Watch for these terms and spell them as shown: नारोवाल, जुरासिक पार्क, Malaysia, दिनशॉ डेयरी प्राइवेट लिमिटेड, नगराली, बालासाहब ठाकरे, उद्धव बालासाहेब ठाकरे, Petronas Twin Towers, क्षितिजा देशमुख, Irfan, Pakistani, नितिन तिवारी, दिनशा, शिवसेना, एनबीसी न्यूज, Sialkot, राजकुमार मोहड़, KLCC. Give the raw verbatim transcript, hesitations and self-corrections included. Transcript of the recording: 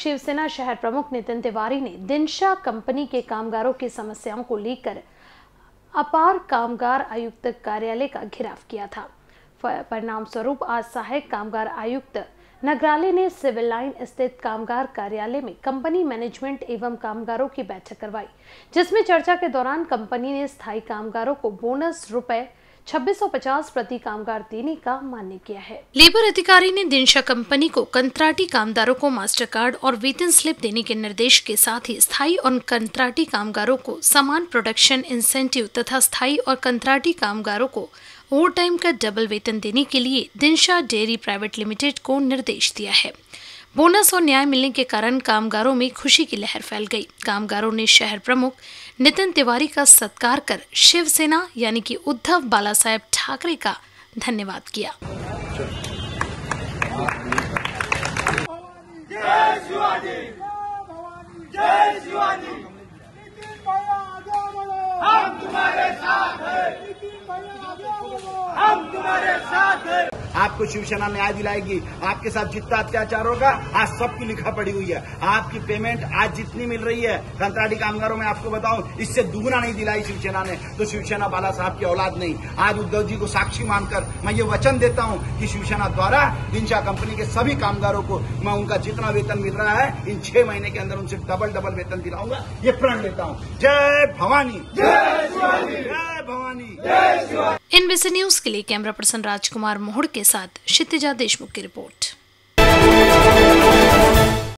शिवसेना शहर प्रमुख नितिन तिवारी ने दिनशा कंपनी के कामगारों की समस्याओं को लेकर अपार कामगार आयुक्त कार्यालय का घेराव किया था। परिणाम स्वरूप आज सहायक कामगार आयुक्त नगराली ने सिविल लाइन स्थित कामगार कार्यालय में कंपनी मैनेजमेंट एवं कामगारों की बैठक करवाई, जिसमें चर्चा के दौरान कंपनी ने स्थायी कामगारों को बोनस रुपए छब्बीस सौ पचास प्रति कामगार देने का मान्य किया है। लेबर अधिकारी ने दिनशा कंपनी को कंत्राटी कामगारों को मास्टर कार्ड और वेतन स्लिप देने के निर्देश के साथ ही स्थायी और कंत्राटी कामगारों को समान प्रोडक्शन इंसेंटिव तथा स्थायी और कंत्राटी कामगारों को ओवर टाइम का डबल वेतन देने के लिए दिनशॉ डेयरी प्राइवेट लिमिटेड को निर्देश दिया है। बोनस और न्याय मिलने के कारण कामगारों में खुशी की लहर फैल गई। कामगारों ने शहर प्रमुख नितिन तिवारी का सत्कार कर शिवसेना यानी कि उद्धव बालासाहेब ठाकरे का धन्यवाद किया। आपको शिवसेना न्याय दिलाएगी। आपके साथ जितना अत्याचार होगा आज सबकी लिखा पड़ी हुई है। आपकी पेमेंट आज जितनी मिल रही है कंत्राटी कामगारों में, आपको बताऊं इससे दुगुना नहीं दिलाई शिवसेना ने, तो शिवसेना बाला साहब की औलाद नहीं। आज उद्धव जी को साक्षी मानकर मैं ये वचन देता हूं कि शिवसेना द्वारा दिनशा कंपनी के सभी कामगारों को मैं उनका जितना वेतन मिल रहा है इन छह महीने के अंदर उनसे डबल डबल वेतन दिलाऊंगा, ये प्रण लेता हूँ। जय भवानी, जय शिवाजी, जय भवानी, जय शिवाजी। एनबीसी न्यूज के लिए कैमरा पर्सन राजकुमार मोहड़ के साथ क्षितिजा देशमुख की रिपोर्ट।